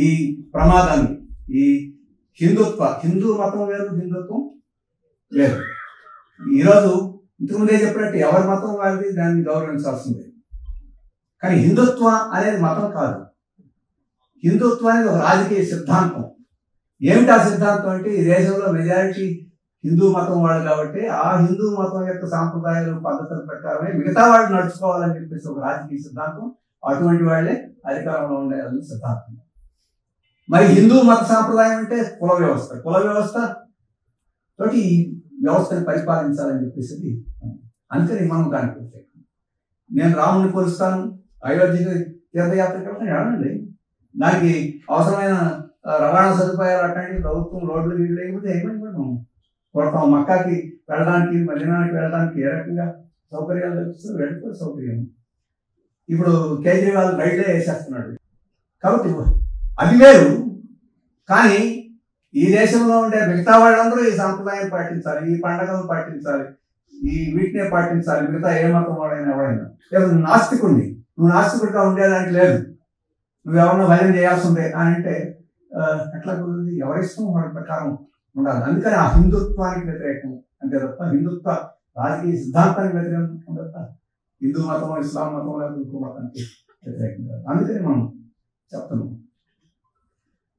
ఈ ప్రమాదాన్ని, ఈ హిందుత్వ, హిందూ మతం వేరు హిందుత్వం వేరు. ఈరోజు ఇంతకుముందే చెప్పినట్టు ఎవరి మతం వారిది, దాన్ని గౌరవించాల్సిందే. కానీ హిందుత్వ అనేది మతం కాదు. హిందుత్వ అనేది ఒక రాజకీయ సిద్ధాంతం. ఏమిటా సిద్ధాంతం అంటే, ఈ దేశంలో మెజారిటీ హిందూ మతం వాళ్ళు కాబట్టి ఆ హిందూ మతం యొక్క సాంప్రదాయాలు, పద్ధతుల ప్రకారమే మిగతా వాళ్ళు నడుచుకోవాలని చెప్పేసి ఒక రాజకీయ సిద్ధాంతం. అటువంటి వాళ్లే అధికారంలో ఉండాలని సిద్ధాంతం. మరి హిందూ మత సాంప్రదాయం అంటే కుల వ్యవస్థ, కుల వ్యవస్థ తోటి ఈ వ్యవస్థను పరిపాలించాలని చెప్పేసి, అందుకని మనం దానికి వచ్చాం. నేను రాముని కొలుస్తాను, అయోధ్య తీర్థయాత్రకి వెళ్తాను అనండి, దానికి అవసరమైన రవాణా సదుపాయాలు అట్లాంటివి ప్రభుత్వం రోడ్లు వీళ్ళు లేకపోతే ఏమైనా కూడా మనం కొడతాం. మక్కాకి వెళ్ళడానికి, మదీనాకి వెళ్ళడానికి ఏ రకంగా సౌకర్యాలు తెప్పిస్తూ వెళ్ళిపోయి సౌకర్యం. ఇప్పుడు కేజ్రీవాల్ రైడ్లే వేసేస్తున్నాడు. కాబట్టి అది వేరు. కానీ ఈ దేశంలో ఉండే మిగతా వాళ్ళందరూ ఈ సాంప్రదాయం పాటించాలి, ఈ పండగలు పాటించాలి, ఈ వీటినే పాటించాలి. మిగతా ఏ మతం వాడైనా ఎవడైనా, లేదా నువ్వు నాస్తికుండి, నువ్వు నాస్తికుడిగా ఉండేదానికి లేదు, నువ్వెవరన్నా భయం చేయాల్సిందే అని అంటే ఎట్లా కుదిరింది? ఎవరిష్టం వాళ్ళ ప్రకారం ఉండాలి. అందుకని ఆ హిందుత్వానికి వ్యతిరేకం అంతే తప్ప హిందుత్వ రాజకీయ సిద్ధాంతానికి వ్యతిరేకం తప్ప హిందూ మతం, ఇస్లాం మతం లేదా ఇంకో మతానికి వ్యతిరేకం కాదు. అందుకని మనం చెప్తున్నాం.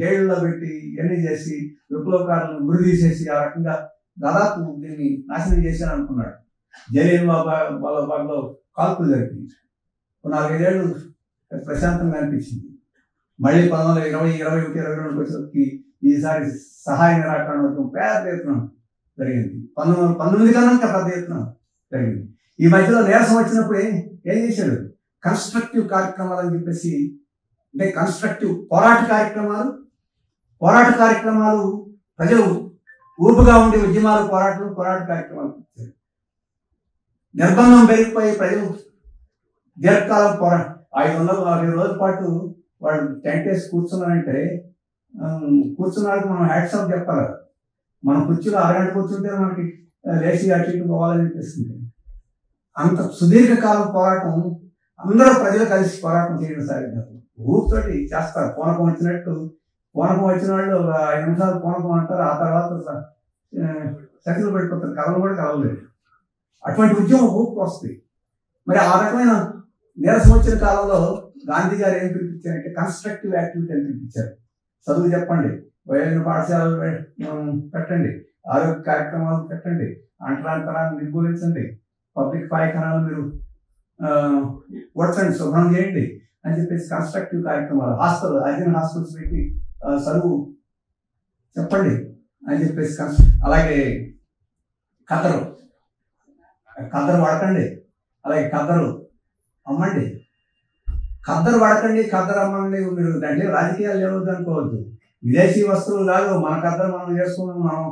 జైళ్ళలో పెట్టి ఇవన్నీ చేసి విప్లవకారులను గురి తీసేసి ఆ రకంగా దాదాపు దీన్ని నాశనం చేశాను అనుకున్నాడు. జైలు బాబాలో కాల్పులు జరిగింది. 4-5 ఏళ్ళు ప్రశాంతంగా అనిపించింది. మళ్ళీ 1920, 1921, 1922 వచ్చేసరికి ఈసారి సహాయ నిరాకరణ పెద్ద ఎత్తున జరిగింది. 1919 కన్నా ఇంకా పెద్ద ఎత్తున జరిగింది. ఈ మధ్యలో నీరసం వచ్చినప్పుడు ఏం చేశాడు? కన్స్ట్రక్టివ్ కార్యక్రమాలు అని చెప్పేసి, అంటే కన్స్ట్రక్టివ్ పోరాట కార్యక్రమాలు ప్రజలు ఊపుగా ఉండే ఉద్యమాలు, పోరాట కార్యక్రమాలు నిర్బంధం పెరిగిపోయి ప్రజలు దీర్ఘకాలం 560 రోజుల పాటు వాళ్ళు టెంట్ వేసి కూర్చున్నారంటే కూర్చున్నాడు. మనం హ్యాట్సాప్ చెప్పాలి. మనం కుర్చీలో అరగంట కూర్చుంటే మనకి లేచి అటు పోవాలని అనిపిస్తుంది. అంత సుదీర్ఘకాలం పోరాటం, అందరూ ప్రజలు కలిసి పోరాటం చేయడం సాగించారు. ఊపితోటి చేస్తారు. పూనకం వచ్చినట్టు, పూనకం వచ్చిన వాళ్ళు 5 నిమిషాలు పూనకం అంటారు, ఆ తర్వాత శక్తులు పడిపోతారు, కలవలు కూడా కలవలేదు. అటువంటి ఉద్యమం ఊపి వస్తుంది. మరి ఆ రకమైన నీరసం వచ్చిన కాలంలో గాంధీ గారు ఏం పిలిపించారంటే కన్స్ట్రక్టివ్ యాక్టివిటీ అని పిలిపించారు. చదువు చెప్పండి, వయోజన పాఠశాలలు పెట్టండి, ఆరోగ్య కార్యక్రమాలు పెట్టండి, అంటరాంతరాన్ని నిర్మూలించండి, పబ్లిక్ పాయఖానాలు మీరు ఓడ్చండి, శుభ్రం చేయండి అని చెప్పేసి కన్స్ట్రక్టివ్ కార్యక్రమాలు, హాస్టల్స్ పెట్టి చదువు చెప్పండి అని చెప్పేసి అలాగే ఖద్దరు వాడకండి, అలాగే ఖద్దరు అమ్మండి, ఖద్దరు వాడకండి, ఖద్దరు అమ్మండి. మీరు దాంట్లో రాజకీయాలు లేవద్దు అనుకోవద్దు. విదేశీ వస్తువులు కాదు, మన ఖద్దరు మనం చేసుకున్నాం,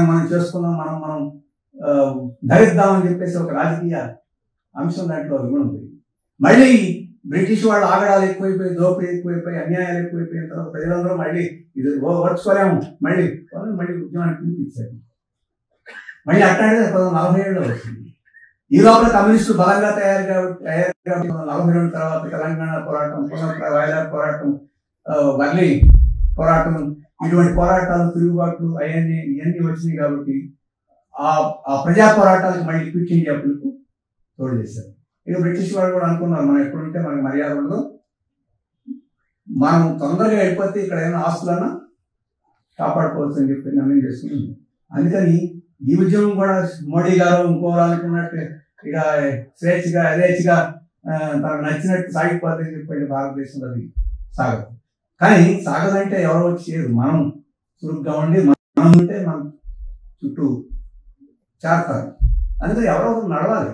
మనం చేసుకున్నాం, మనం ధరిద్దామని చెప్పేసి ఒక రాజకీయ అంశం దాంట్లో ఉంది. మళ్ళీ బ్రిటిష్ వాళ్ళు ఆగడాలు ఎక్కువైపోయి, దోపిడీ ఎక్కువైపోయి, అన్యాయాలు ఎక్కువైపోయిన తర్వాత ప్రజలందరూ మళ్ళీ ఇది ఓర్చుకోలేము, మళ్ళీ ఉద్యమానికి పిలిపించారు. మళ్ళీ అట్లాంటిదే 1947లో వచ్చింది. ఈ లోపల కమ్యూనిస్టులు బలంగా తయారు కాబట్టి 1942 తర్వాత తెలంగాణ పోరాటం, వాయిదాల పోరాటం, వర్లీ పోరాటం, ఇటువంటి పోరాటాలు, తిరుగుబాట్లు ఇవన్నీ వచ్చినాయి. కాబట్టి ఆ ప్రజా పోరాటాలకు మళ్ళీ క్విట్ ఇండియా పిలుపు తోడు చేశారు. ఇక బ్రిటిష్ వాళ్ళు కూడా అనుకున్నారు, మనం ఎప్పుడుంటే మనకు మర్యాద ఉండదు, మనం తొందరగా వెళ్ళిపోతే ఇక్కడ ఏమైనా ఆస్తులన్నా కాపాడుకోవచ్చు అని చెప్పి నిర్ణయం చేసుకున్నాం. అందుకని ఈ ఉద్యమం కూడా మోడీ గారు ఇంకోవాలనుకున్నట్టు ఇక స్వేచ్ఛగా యథేచ్ఛగా తనకు నచ్చినట్టు సాగిపోతుందని చెప్పండి, భారతదేశంలో అది సాగదు. కానీ సాగదంటే ఎవరో వచ్చేది, మనం చురుగ్గా ఉండి మనం ఉంటే మన చుట్టూ చేరతారు. అందుకని ఎవరో ఒకరు నడవాలి.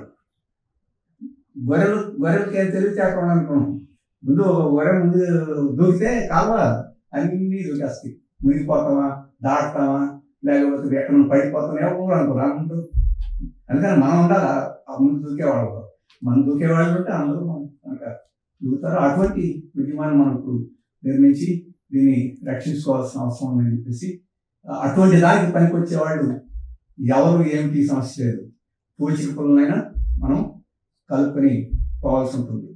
గొర్రెలకి తెలివితేటం అనుకున్నాం, ముందు గొర్రె ముందు దూకితే కావాలి, అన్ని దొరికేస్తాయి, మునిగిపోతామా, దాడతామా, లేకపోతే ఎక్కడ పడిపోతామా, ఎవరు అనుకోరు. అలా ముందు అందుకని మనం ఉండాలి, ఆ ముందు దూకేవాళ్ళు. మనం దూకేవాళ్ళు అంటే అందరూ దూకుతారు. అటువంటి ఉద్యమాన్ని మనం ఇప్పుడు నిర్మించి దీన్ని రక్షించుకోవాల్సిన అవసరం ఉందని చెప్పేసి, అటువంటి దానికి పనికొచ్చేవాళ్ళు ఎవరు ఏమిటి సమస్య లేదు, పూచిక పనులైనా మనం కలుపుకొని పోవాల్సి ఉంటుంది.